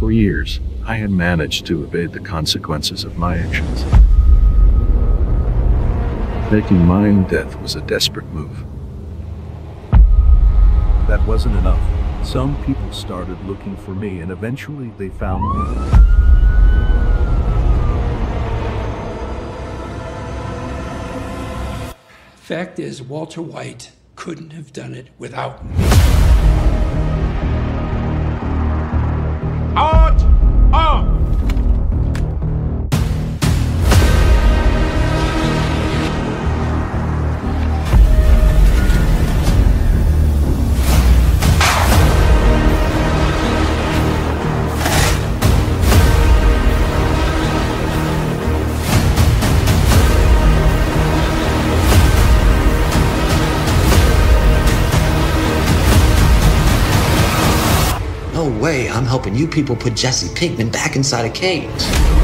For years, I had managed to evade the consequences of my actions. Faking my own death was a desperate move. That wasn't enough. Some people started looking for me, and eventually they found me. Fact is, Walter White couldn't have done it without me. Out! Up! No way I'm helping you people put Jesse Pinkman back inside a cage.